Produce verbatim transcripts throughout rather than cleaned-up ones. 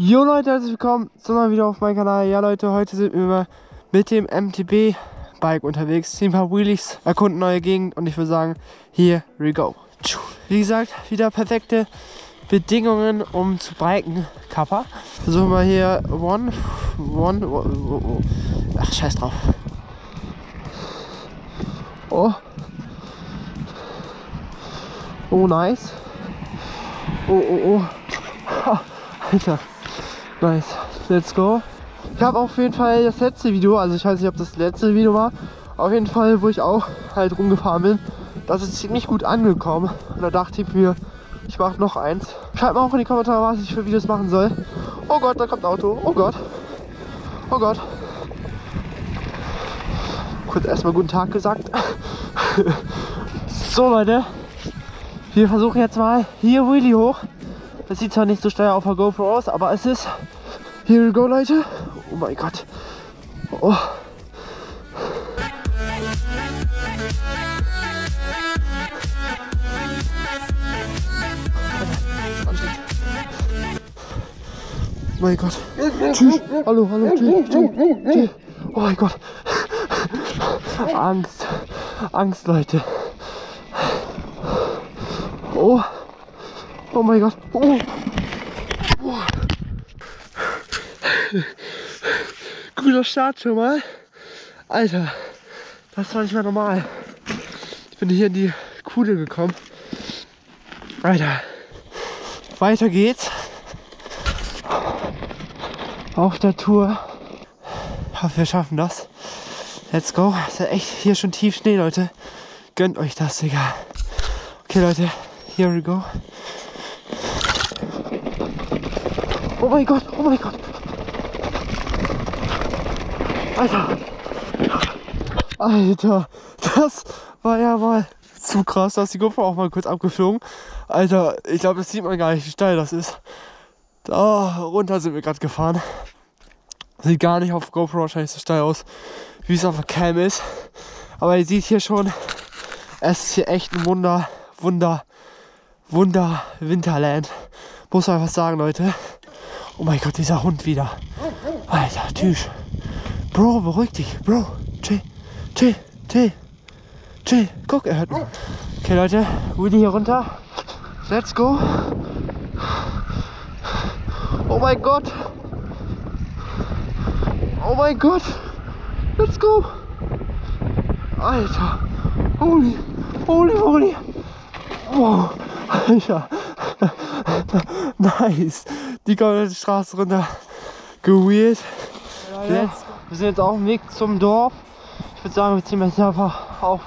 Jo Leute, herzlich willkommen zusammen wieder auf meinem Kanal. Ja Leute, heute sind wir mit dem M T B-Bike unterwegs. Ziehen ein paar Wheelies, erkunden neue Gegend und ich würde sagen, here we go. Wie gesagt, wieder perfekte Bedingungen, um zu biken. Kappa. Versuchen wir hier one, one, one, one. Ach, scheiß drauf. Oh. Oh, nice. Oh, oh, oh. Alter. Nice. Let's go. Ich habe auf jeden Fall das letzte Video, also ich weiß nicht, ob das letzte Video war, auf jeden Fall, wo ich auch halt rumgefahren bin, das ist ziemlich gut angekommen. Und da dachte ich mir, ich mache noch eins. Schreibt mal auch in die Kommentare, was ich für Videos machen soll. Oh Gott, da kommt ein Auto. Oh Gott. Oh Gott. Kurz erstmal guten Tag gesagt. So Leute, wir versuchen jetzt mal hier Wheelie hoch. Das sieht zwar nicht so steil auf der GoPro aus, aber es ist... Here we go, Leute. Oh mein Gott. Oh. Oh mein Gott. Tschüss. Hallo, hallo. Tschüss, tschüss, tschüss. Oh mein Gott. Angst. Angst, Leute. Oh. Oh mein Gott. Oh. Oh. Guter Start schon mal. Alter, das war nicht mehr normal. Ich bin hier in die Kuhle gekommen. Alter. Weiter geht's. Auf der Tour. Ich hoffe, wir schaffen das. Let's go. Ist ja echt hier schon tief Schnee, Leute. Gönnt euch das, Digga. Okay, Leute. Here we go. Oh mein Gott, oh mein Gott. Alter. Alter, das war ja mal zu krass. Da ist die GoPro auch mal kurz abgeflogen. Alter, ich glaube, das sieht man gar nicht, wie steil das ist. Da runter sind wir gerade gefahren. Sieht gar nicht auf GoPro wahrscheinlich so steil aus, wie es auf der Cam ist. Aber ihr seht hier schon, es ist hier echt ein Wunder, Wunder, Wunder Winterland. Muss man einfach sagen, Leute. Oh mein Gott, dieser Hund wieder. Alter, tschüss. Bro, beruhig dich. Bro, chill, chill, chill, chill. Guck, er hört mich. Okay, Leute, Wheelie hier runter. Let's go. Oh mein Gott. Oh mein Gott. Let's go. Alter. Holy, holy, holy. Wow, Alter. Nice. Die komplette Straße runter gewheelt. Wir sind jetzt auf dem Weg zum Dorf. Ich würde sagen, wir ziehen jetzt einfach auf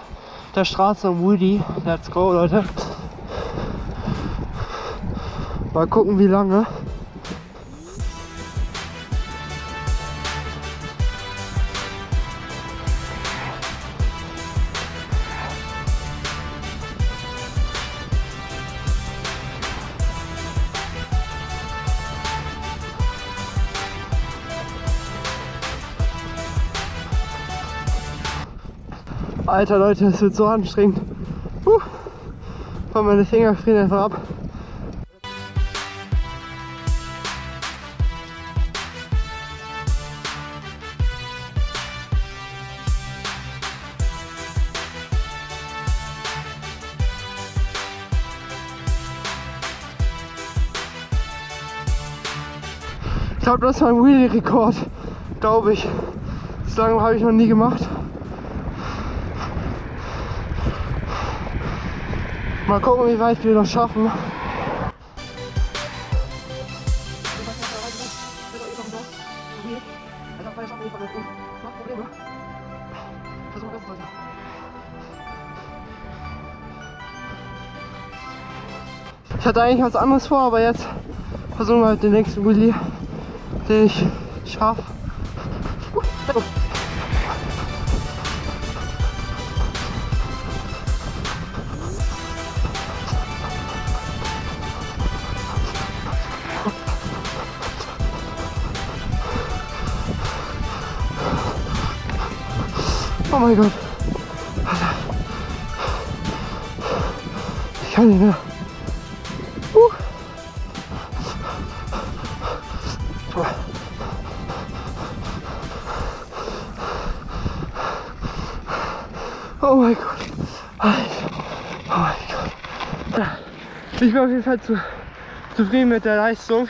der Straße um Wheelie. Let's go, Leute. Mal gucken, wie lange. Alter Leute, es wird so anstrengend. Puh. Meine Finger frieren einfach ab. Ich glaube, das war ein Wheelie Rekord. Glaube ich. So lange habe ich noch nie gemacht. Mal gucken, wie weit wir das schaffen. Ich hatte eigentlich was anderes vor, aber jetzt versuchen wir halt den nächsten Wheelie, den ich schaffe. Oh mein Gott. Alter. Ich kann nicht mehr. Uh. Oh mein Gott. Oh mein Gott. Ich bin auf jeden Fall zu, zufrieden mit der Leistung.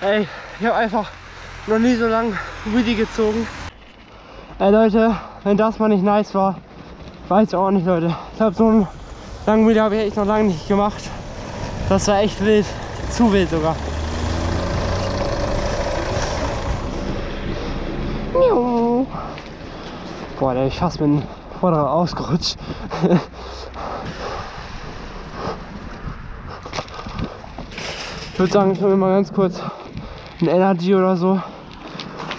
Ey, ich habe einfach noch nie so lange Wheelie gezogen. Ey Leute, wenn das mal nicht nice war, weiß ich auch nicht, Leute. Ich glaube, so einen langen Wheelie habe ich echt noch lange nicht gemacht. Das war echt wild. Zu wild sogar. Boah, der ist fast mit dem Vorderrad ausgerutscht. Ich würde sagen, ich nehme mal ganz kurz ein Energy oder so.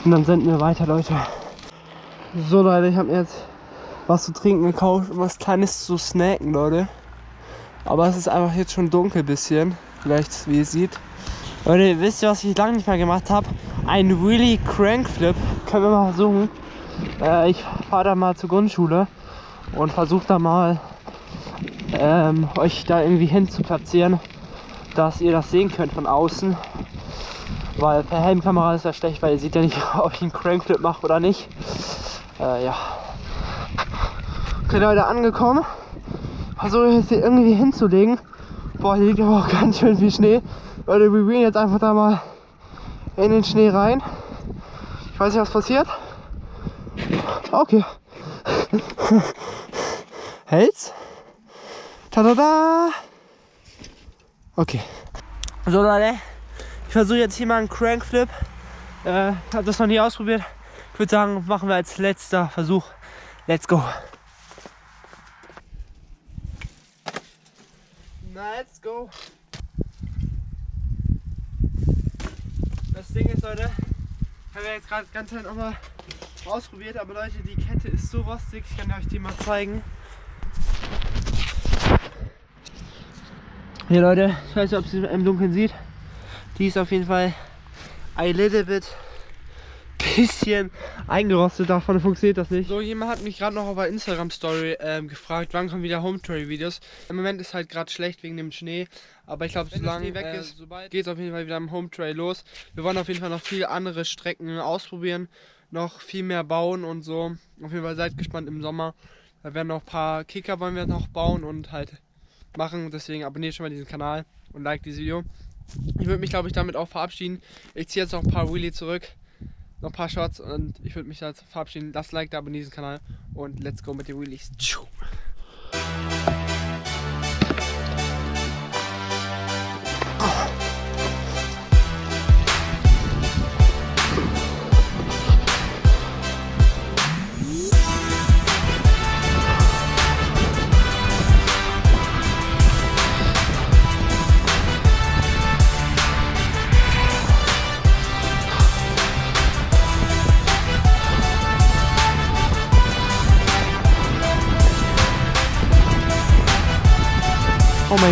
Und dann senden wir weiter, Leute. So, Leute, ich habe mir jetzt was zu trinken gekauft und was Kleines zu snacken, Leute. Aber es ist einfach jetzt schon dunkel ein bisschen. Vielleicht, wie ihr seht. Leute, wisst ihr, was ich lange nicht mehr gemacht habe? Ein Wheelie Crankflip. Können wir mal versuchen. Äh, ich fahre da mal zur Grundschule und versuche da mal ähm, euch da irgendwie hin zu platzieren, dass ihr das sehen könnt von außen. Weil per Helmkamera ist das schlecht, weil ihr seht ja nicht, ob ich einen Crankflip mache oder nicht. Äh, ja. Okay, Leute, angekommen. Versuche jetzt hier irgendwie hinzulegen. Boah, hier liegt aber auch ganz schön viel Schnee. Leute, wir gehen jetzt einfach da mal in den Schnee rein. Ich weiß nicht, was passiert. Okay. Hält's? Tada! Okay. So Leute, ich versuche jetzt hier mal einen Crankflip. Ich äh, habe das noch nie ausprobiert. Ich würde sagen, machen wir als letzter Versuch. Let's go. Na, let's go. Das Ding ist, Leute, ich habe ja jetzt gerade ganz schnell nochmal ausprobiert, aber Leute, die Kette ist so rostig, ich kann euch die mal zeigen. Hier Leute, ich weiß nicht, ob ihr es im Dunkeln sieht, die ist auf jeden Fall ein little bit bisschen eingerostet, davon funktioniert das nicht. So, jemand hat mich gerade noch auf der Instagram Story ähm, gefragt, wann kommen wieder Home Trail Videos. Im Moment ist halt gerade schlecht wegen dem Schnee, aber ich glaube, solange weg äh, ist, geht es auf jeden Fall wieder am Home Trail los. Wir wollen auf jeden Fall noch viele andere Strecken ausprobieren, noch viel mehr bauen und so. Auf jeden Fall seid gespannt im Sommer. Da werden noch ein paar Kicker wollen wir noch bauen und halt machen. Deswegen abonniert schon mal diesen Kanal und like dieses Video. Ich würde mich, glaube ich, damit auch verabschieden. Ich ziehe jetzt noch ein paar Wheelie zurück, noch ein paar Shots und ich würde mich jetzt verabschieden. Lasst ein Like da, abonniert diesen Kanal und let's go mit den Wheelies. Tschuh. Oh my